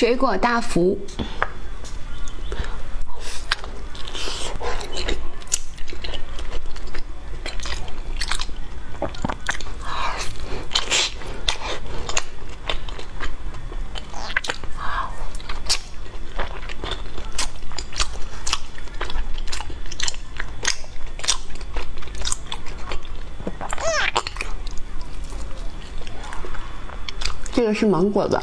水果大福。 这个是芒果的。